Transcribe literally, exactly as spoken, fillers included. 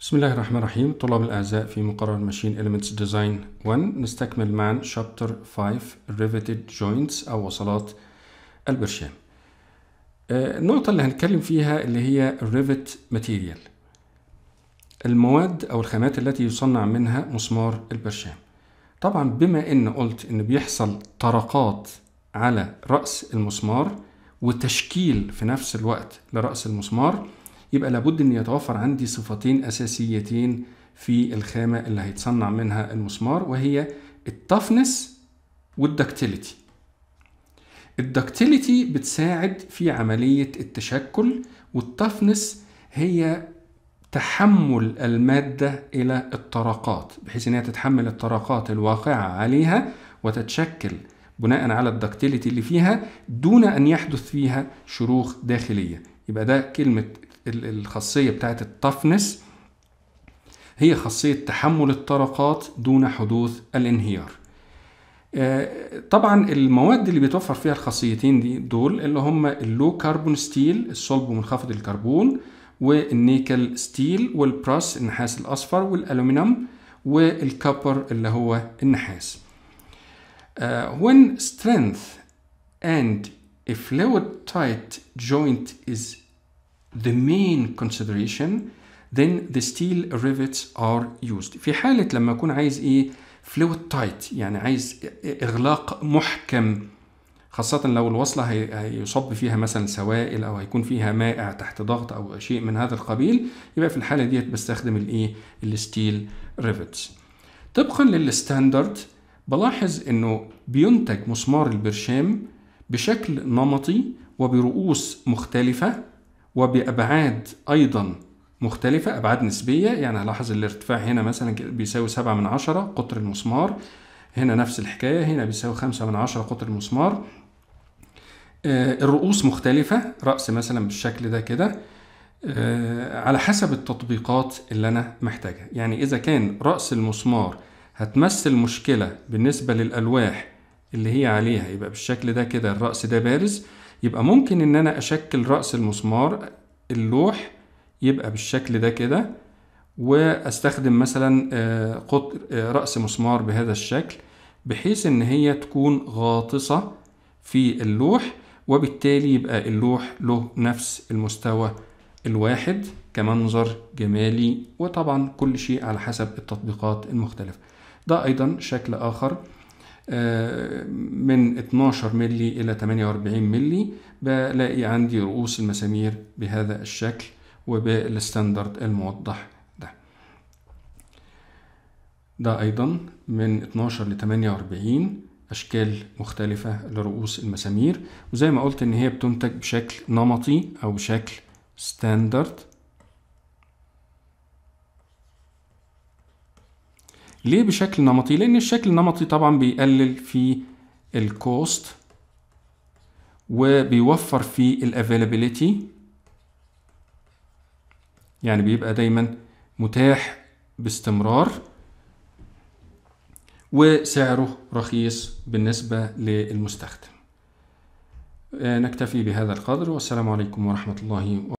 بسم الله الرحمن الرحيم. طلاب الأعزاء، في مقرر ماشين إليمنتس ديزاين واحد نستكمل معا شابتر خمسة Riveted Joints أو وصلات البرشام. النقطة اللي هنتكلم فيها اللي هي Rivet Material، المواد أو الخامات التي يصنع منها مسمار البرشام. طبعا بما إن قلت إن بيحصل طرقات على رأس المسمار وتشكيل في نفس الوقت لرأس المسمار، يبقى لابد ان يتوفر عندي صفتين اساسيتين في الخامة اللي هيتصنع منها المسمار، وهي التفنس والدكتيليتي. الدكتيليتي بتساعد في عملية التشكل، والتفنس هي تحمل المادة الى الطرقات بحيث انها تتحمل الطرقات الواقعة عليها وتتشكل بناء على الدكتيليتي اللي فيها دون ان يحدث فيها شروخ داخلية. يبقى ده كلمة الخاصية بتاعت التفنس، هي خاصية تحمل الطرقات دون حدوث الانهيار. طبعا المواد اللي بيتوفر فيها الخاصيتين دي دول اللي هم اللو كاربون ستيل، الصلب منخفض الكربون، والنيكل ستيل، والبراس النحاس الأصفر، والألومنيوم، والكوبر اللي هو النحاس. When strength and a fluid tight joint is the main consideration, then the steel rivets are used. في حالة لما أكون عايز إيه fluid tight، يعني عايز إغلاق محكم، خاصة لو الوصلة هيصب فيها مثلا سوائل أو هيكون فيها مائع تحت ضغط أو شيء من هذا القبيل، يبقى في الحالة ديت بستخدم الإيه الستيل ريفيتس. طبقا للستاندرد بلاحظ إنه بينتج مسمار البرشام بشكل نمطي وبرؤوس مختلفة وبأبعاد أيضا مختلفة، أبعاد نسبية. يعني هلاحظ الارتفاع هنا مثلا بيساوي سبعة من عشرة قطر المسمار، هنا نفس الحكاية، هنا بيساوي خمسة من عشرة قطر المسمار. آه الرؤوس مختلفة، رأس مثلا بالشكل ده كده، آه على حسب التطبيقات اللي أنا محتاجها. يعني إذا كان رأس المسمار هتمثل مشكلة بالنسبة للألواح اللي هي عليها، يبقى بالشكل ده كده الرأس ده بارز، يبقى ممكن ان انا اشكل رأس المسمار اللوح يبقى بالشكل ده كده، واستخدم مثلا رأس مسمار بهذا الشكل بحيث ان هي تكون غاطسة في اللوح، وبالتالي يبقى اللوح له نفس المستوى الواحد كمنظر جمالي. وطبعا كل شيء على حسب التطبيقات المختلفة. ده ايضا شكل اخر من اتناشر مللي إلى تمانية وأربعين مللي، بلاقي عندي رؤوس المسامير بهذا الشكل وبالستاندرد الموضح ده. ده أيضا من اتناشر ل تمانية وأربعين أشكال مختلفة لرؤوس المسامير، وزي ما قلت إن هي بتنتج بشكل نمطي أو بشكل ستاندرد. ليه بشكل نمطي؟ لأن الشكل النمطي طبعا بيقلل في الكوست وبيوفر في الافيلابيليتي، يعني بيبقى دايما متاح باستمرار، وسعره رخيص بالنسبة للمستخدم. نكتفي بهذا القدر، والسلام عليكم ورحمة الله وبركاته.